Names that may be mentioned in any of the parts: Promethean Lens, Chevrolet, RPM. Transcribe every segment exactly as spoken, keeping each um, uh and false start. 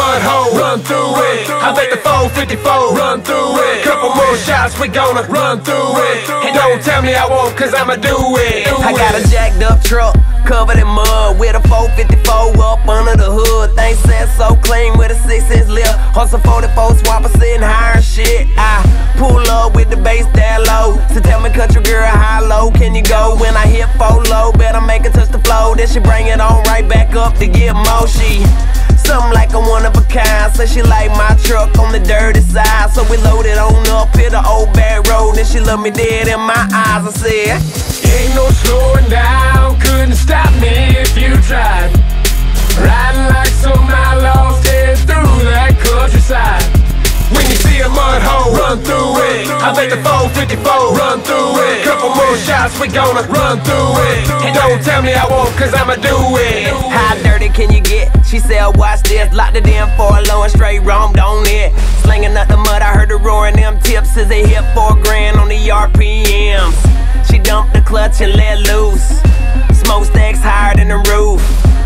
mud hole, run through it. I bet the four fifty-four, run through it. Couple more shots, we gonna run through it. And don't tell me I won't, cause I'ma do it. I got a jacked up truck, covered in mud, with a four fifty-four up under the hood. Things set so clean with a six inch lip. On some forty-four swapper sitting higher and shit. I pull up with the bass that low. So tell me, country girl, how low can you go? When I hit four low, better make it touch the flow. Then she bring it on right back up to get more. She something like a one of a kind. So she like my truck on the dirty side. So we loaded on up, hit the old bad road. Then she looked me dead in my eyes. I said, ain't no slowing down, couldn't stop me if you tried. Riding like some outlaw, staring through that countryside. When you see a mud hole, run through it. I bet the four fifty-four, run through it. Couple more shots, we gonna run through it. And don't tell me I won't, cause I'ma do it. How dirty can you get? She said, watch this. Locked it in for a low and straight roamed on it. Slinging up the mud, I heard the roaring them tips as they hit four grand on the R P Ms. She dumped the clutch and let loose. Smoke stacks higher than the roof.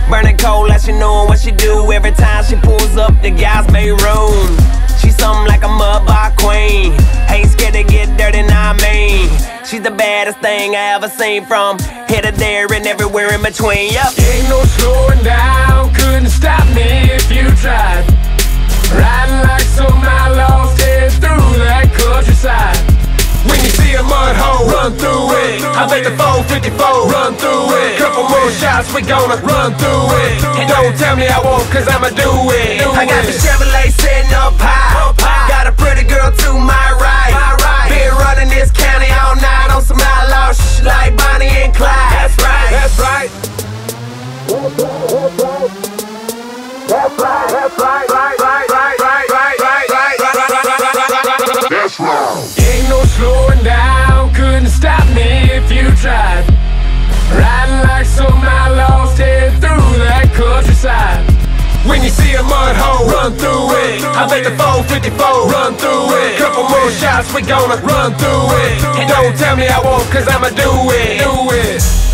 Burning cold like she knowin' what she do. Every time she pulls up, the guys make room. She something like a mud bar queen. Ain't scared to get dirty, nah, I mean. She's the baddest thing I ever seen, from here to there and everywhere in between, yup. Ain't no slowing down, couldn't stop me if you tried. Riding like some outlaw, staring through that countryside. When you see a mud hole, run through it. I bet the four fifty-four, run through it. Couple more shots, we gonna run through it. And don't tell me I won't, cause I'ma do it. I got the Chevrolet sitting up high. Got a pretty girl to my right. Been running this county all night on some outlaw shh like Bonnie and Clyde. That's right, that's right. That's right, that's right. That's right, that's right, right, right, right, right, right, right, right, right, right, that's right. Slowing down, couldn't stop me if you tried. Riding like some outlaw, staring through that countryside. When you see a mud hole, run through it. I bet the four fifty-four, run through it. Couple more shots, we gonna run through it. And don't tell me I won't, cause I'ma do it. Do it.